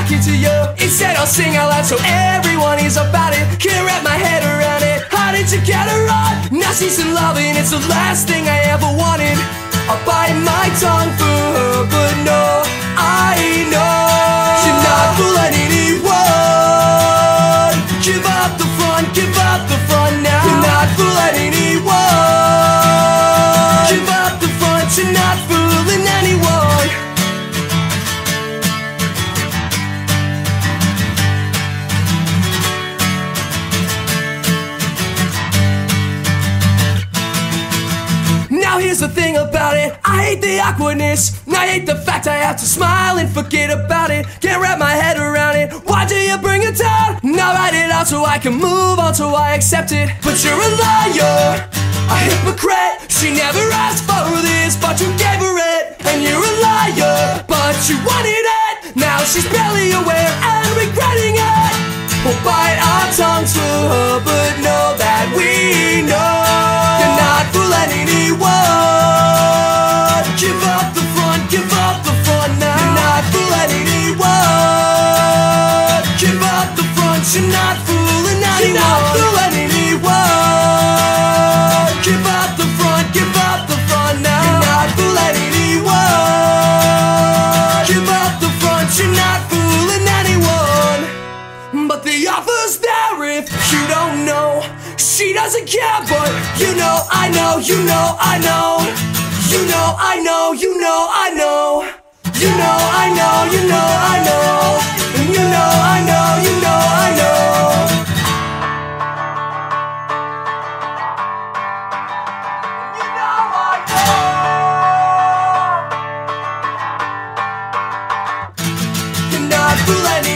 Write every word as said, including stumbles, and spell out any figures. talking to you. Instead I'll sing out loud so everyone is about it. Can't wrap my head around it. How did you get her on? Now she's in love and it's the last thing I ever wanted. I'll bite my tongue for her, but no, I know she's not fooling anyone. Give up the fun, give up the fun now. You're not fooling anyone. Give up the fun, you're not fooling anyone. Now here's the thing about it, I hate the awkwardness. I hate the fact I have to smile and forget about it. Can't wrap my head around it. Why do you bring it down? Now write it out so I can move on, so I accept it. But you're a liar, a hypocrite. She never asked for this, but you gave her it. And you're a liar, but you wanted it. Now she's barely aware and regretting it. We'll bite our tongues for her, but know that we know you're not fooling anyone. What? Give up the fun, give up the fun now. You're not fooling anyone. Give up the fun, you're not fooling anyone. You're not fooling anyone. Give up the fun, give up the fun now. You're not fooling anyone. Give up the fun, you're not fooling anyone. But the offer's there if you don't know. She doesn't care, but you know, I know, you know, I know. You know, I know, you know, I know. You know, I know, you know, I know. And you know, I know, you know, I know. You know, I know. You're not fooling.